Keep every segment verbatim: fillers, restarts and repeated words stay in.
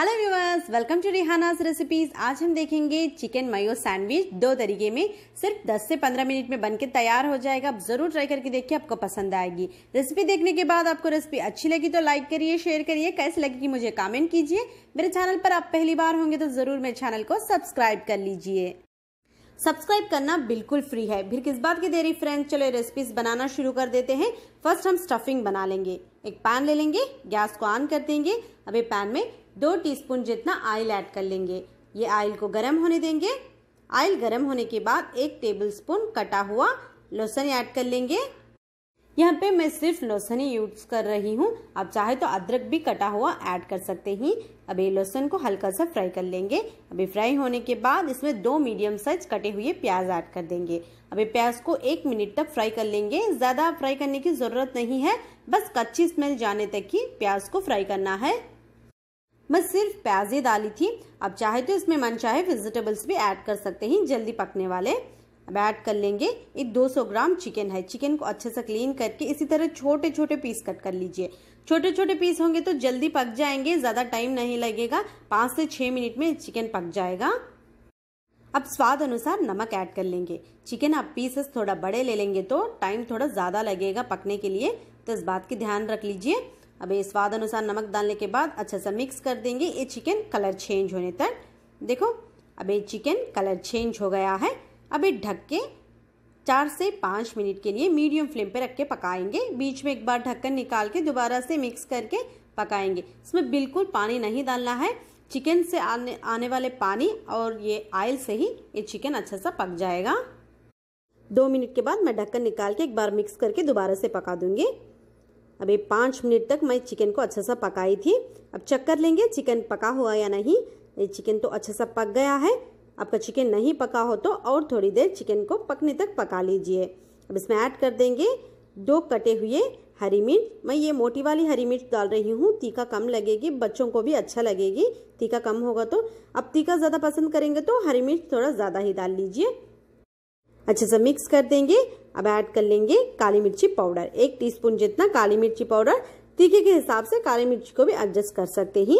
Hello viewers, welcome to Rihana's recipes. आज हम देखेंगे चिकन मायो सैंडविच दो तरीके में, सिर्फ दस से पंद्रह मिनट में बनके तैयार हो जाएगा। आप जरूर ट्राई करके देखिए, आपको पसंद आएगी। रेसिपी देखने के बाद आपको रेसिपी अच्छी लगी तो लाइक करिए, शेयर करिए, कैसे लगी मुझे कमेंट कीजिए। मेरे चैनल पर आप पहली बार होंगे तो जरूर मेरे चैनल को सब्सक्राइब कर लीजिए। सब्सक्राइब करना बिल्कुल फ्री है, फिर किस बात की देरी फ्रेंड्स, चलो रेसिपीज बनाना शुरू कर देते हैं। फर्स्ट हम स्टफिंग बना लेंगे। एक पैन ले लेंगे, गैस को ऑन कर देंगे। अब ये पैन में दो टीस्पून जितना ऑयल ऐड कर लेंगे। ये ऑयल को गर्म होने देंगे। ऑयल गर्म होने के बाद एक टेबलस्पून कटा हुआ लहसुन ऐड कर लेंगे। यहाँ पे मैं सिर्फ लहसुन ही यूज कर रही हूँ, आप चाहे तो अदरक भी कटा हुआ ऐड कर सकते हैं। अब ये लहसुन को हल्का सा फ्राई कर लेंगे। अभी फ्राई होने के बाद इसमें दो मीडियम साइज कटे हुए प्याज ऐड कर देंगे। अभी प्याज को एक मिनट तक फ्राई कर लेंगे। ज़्यादा फ्राई करने की ज़रूरत नहीं है, बस कच्ची स्मेल जाने तक ही प्याज को फ्राई करना है। बस सिर्फ प्याजें डाली थी, आप चाहे तो इसमें मनचाहे वेजिटेबल्स भी ऐड कर सकते हैं, जल्दी पकने वाले। अब ऐड कर लेंगे ये दो सौ ग्राम चिकन है। चिकन को अच्छे से क्लीन करके इसी तरह छोटे छोटे पीस कट कर लीजिए। छोटे छोटे पीस होंगे तो जल्दी पक जाएंगे, ज़्यादा टाइम नहीं लगेगा, पाँच से छः मिनट में चिकन पक जाएगा। अब स्वाद अनुसार नमक ऐड कर लेंगे। चिकन आप पीसेस थोड़ा बड़े ले लेंगे तो टाइम थोड़ा ज़्यादा लगेगा पकने के लिए, तो इस बात की ध्यान रख लीजिए। अब ये स्वाद अनुसार नमक डालने के बाद अच्छे से मिक्स कर देंगे, ये चिकन कलर चेंज होने तक। देखो अब ये चिकन कलर चेंज हो गया है। अब ये ढक के चार से पाँच मिनट के लिए मीडियम फ्लेम पर रख के पकाएंगे। बीच में एक बार ढक्कन निकाल के दोबारा से मिक्स करके पकाएंगे। इसमें बिल्कुल पानी नहीं डालना है, चिकन से आने आने वाले पानी और ये ऑयल से ही ये चिकन अच्छा सा पक जाएगा। दो मिनट के बाद मैं ढक्कन निकाल के एक बार मिक्स करके दोबारा से पका दूंगी। अब ये पाँच मिनट तक मैं चिकन को अच्छा सा पकाई थी। अब चेक कर लेंगे चिकन पका हुआ या नहीं। ये चिकन तो अच्छा सा पक गया है। आपका चिकन नहीं पका हो तो और थोड़ी देर चिकन को पकने तक पका लीजिए। अब इसमें ऐड कर देंगे दो कटे हुए हरी मिर्च। मैं ये मोटी वाली हरी मिर्च डाल रही हूँ, तीखा कम लगेगी, बच्चों को भी अच्छा लगेगी। तीखा कम होगा तो, आप तीखा ज़्यादा पसंद करेंगे तो हरी मिर्च थोड़ा ज़्यादा ही डाल लीजिए। अच्छे से मिक्स कर देंगे। अब ऐड कर लेंगे काली मिर्ची पाउडर, एक टीस्पून जितना काली मिर्ची पाउडर। तीखे के हिसाब से काली मिर्च को भी एडजस्ट कर सकते हैं।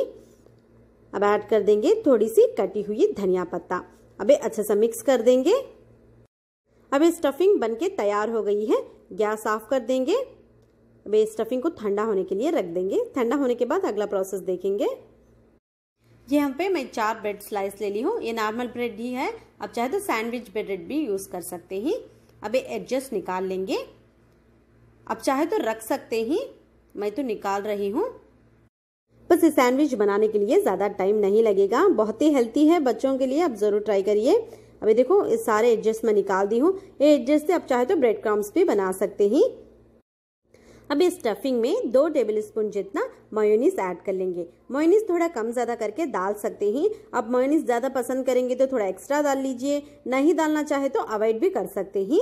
अब ऐड कर देंगे थोड़ी सी कटी हुई धनिया पत्ता। अब अच्छे से मिक्स कर देंगे। अब ये स्टफिंग बनके तैयार हो गई है। गैस ऑफ कर देंगे। अब ये स्टफिंग को ठंडा होने के लिए रख देंगे। ठंडा होने के बाद अगला प्रोसेस देखेंगे। यहाँ पे मैं चार ब्रेड स्लाइस ले ली हूँ, ये नॉर्मल ब्रेड ही है, आप चाहे तो सैंडविच ब्रेड भी यूज़ कर सकते हैं। अब ये एडजस्ट निकाल लेंगे, आप चाहे तो रख सकते हैं, मैं तो निकाल रही हूँ। बस ये सैंडविच बनाने के लिए ज़्यादा टाइम नहीं लगेगा, बहुत ही हेल्थी है बच्चों के लिए, आप ज़रूर ट्राई करिए। अभी देखो ये सारे एडजस्ट मैं निकाल दी हूँ। ये एडजस्ट से आप चाहे तो ब्रेड क्रम्स भी बना सकते हैं। अब इस स्टफिंग में दो टेबलस्पून जितना मेयोनीज ऐड कर लेंगे। मेयोनीज थोड़ा कम ज़्यादा करके डाल सकते हैं, आप मेयोनीज ज़्यादा पसंद करेंगे तो थोड़ा एक्स्ट्रा डाल लीजिए, नहीं डालना चाहे तो अवॉइड भी कर सकते हैं।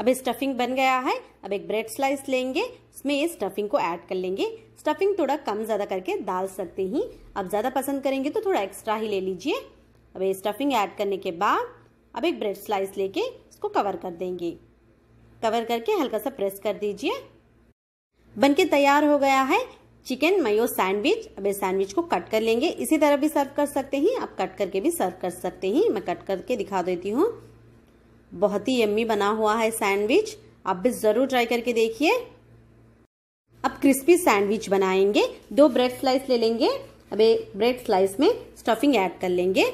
अब इस स्टफिंग बन गया है। अब एक ब्रेड स्लाइस लेंगे, इसमें इस स्टफिंग को ऐड कर लेंगे। स्टफिंग थोड़ा कम ज़्यादा करके डाल सकते हैं, आप ज़्यादा पसंद करेंगे तो थोड़ा एक्स्ट्रा ही ले लीजिए। अब ये स्टफिंग ऐड करने के बाद अब एक ब्रेड स्लाइस लेके इसको कवर कर देंगे। कवर करके हल्का सा प्रेस कर दीजिए। बनके तैयार हो गया है चिकन मायो सैंडविच। अब इस सैंडविच को कट कर लेंगे, इसी तरह भी सर्व कर सकते हैं, आप कट करके भी सर्व कर सकते हैं। मैं कट करके दिखा देती हूँ। बहुत ही यम्मी बना हुआ है सैंडविच, आप भी ज़रूर ट्राई करके देखिए। अब क्रिस्पी सैंडविच बनाएंगे। दो ब्रेड स्लाइस ले लेंगे। अब एक ब्रेड स्लाइस में स्टफिंग ऐड कर लेंगे।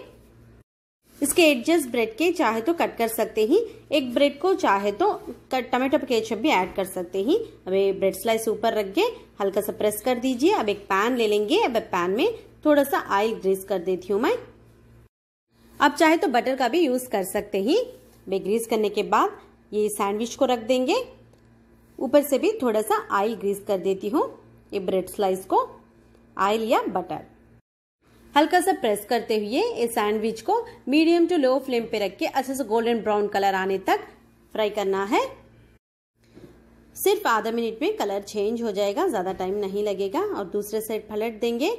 इसके एडजस्ट ब्रेड के चाहे तो कट कर सकते हैं, एक ब्रेड को चाहे तो टमाटो केचप भी ऐड कर सकते हैं। अब ये ब्रेड स्लाइस ऊपर रख के हल्का सा प्रेस कर दीजिए। अब एक पैन ले लेंगे। अब पैन में थोड़ा सा ऑयल ग्रीस कर देती हूँ मैं, आप चाहे तो बटर का भी यूज़ कर सकते हैं। अब ग्रीस करने के बाद ये सैंडविच को रख देंगे। ऊपर से भी थोड़ा सा ऑयल ग्रीस कर देती हूँ ये ब्रेड स्लाइस को, ऑयल या बटर। हल्का सा प्रेस करते हुए ये सैंडविच को मीडियम टू लो फ्लेम पे रख के अच्छे से गोल्डन ब्राउन कलर आने तक फ्राई करना है। सिर्फ आधा मिनट में कलर चेंज हो जाएगा, ज़्यादा टाइम नहीं लगेगा। और दूसरे साइड पलट देंगे।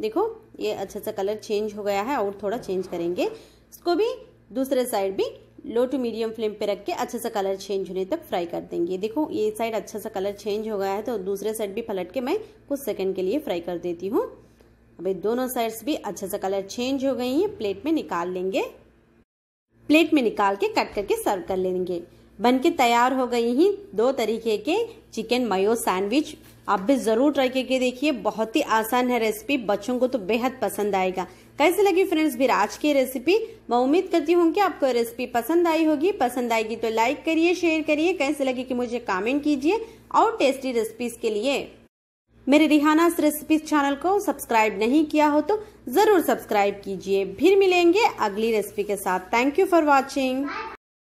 देखो ये अच्छा सा कलर चेंज हो गया है, और थोड़ा चेंज करेंगे। इसको भी दूसरे साइड भी लो टू मीडियम फ्लेम पे रख के अच्छे सा कलर चेंज होने तक फ्राई कर देंगे। देखो ये साइड अच्छा सा कलर चेंज हो गया है, तो दूसरे साइड भी पलट के मैं कुछ सेकंड के लिए फ्राई कर देती हूँ। अभी दोनों साइड्स भी अच्छे से कलर चेंज हो गई है। प्लेट में निकाल लेंगे, प्लेट में निकाल के कट करके सर्व कर लेंगे। बनके तैयार हो गई ही दो तरीके के चिकन मायो सैंडविच। आप भी जरूर ट्राई करके देखिए, बहुत ही आसान है रेसिपी, बच्चों को तो बेहद पसंद आएगा। कैसे लगी फ्रेंड्स फिर आज की रेसिपी? मैं उम्मीद करती हूँ कि आपको रेसिपी पसंद आई होगी। पसंद आएगी तो लाइक करिए, शेयर करिए, कैसे लगी कि मुझे कमेंट कीजिए। और टेस्टी रेसिपीज के लिए मेरे रिहानास रेसिपीज चैनल को सब्सक्राइब नहीं किया हो तो जरूर सब्सक्राइब कीजिए। फिर मिलेंगे अगली रेसिपी के साथ। Thank you for watching.